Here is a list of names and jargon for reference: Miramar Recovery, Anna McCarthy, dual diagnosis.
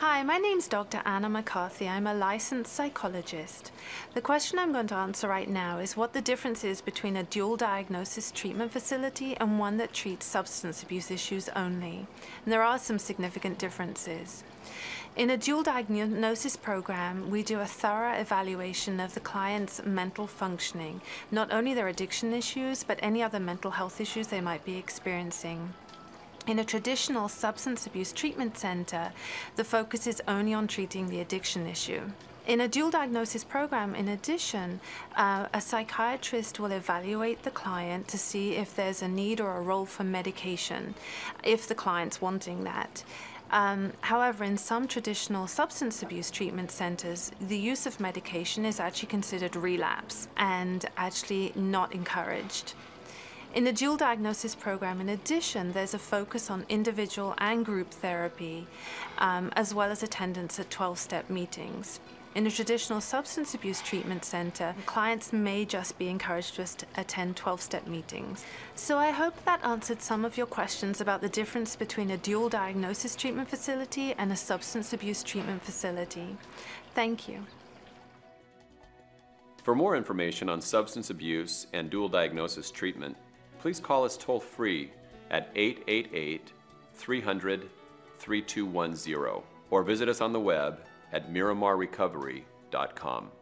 Hi, my name's Dr. Anna McCarthy. I'm a licensed psychologist. The question I'm going to answer right now is what the difference is between a dual diagnosis treatment facility and one that treats substance abuse issues only. And there are some significant differences. In a dual diagnosis program, we do a thorough evaluation of the client's mental functioning, not only their addiction issues, but any other mental health issues they might be experiencing. In a traditional substance abuse treatment center, the focus is only on treating the addiction issue. In a dual diagnosis program, in addition, a psychiatrist will evaluate the client to see if there's a need or a role for medication, if the client's wanting that. However, in some traditional substance abuse treatment centers, the use of medication is actually considered relapse and actually not encouraged. In the dual diagnosis program, in addition, there's a focus on individual and group therapy, as well as attendance at 12-step meetings. In a traditional substance abuse treatment center, clients may just be encouraged to attend 12-step meetings. So I hope that answered some of your questions about the difference between a dual diagnosis treatment facility and a substance abuse treatment facility. Thank you. For more information on substance abuse and dual diagnosis treatment, please call us toll-free at 888-300-3210 or visit us on the web at miramarrecovery.com.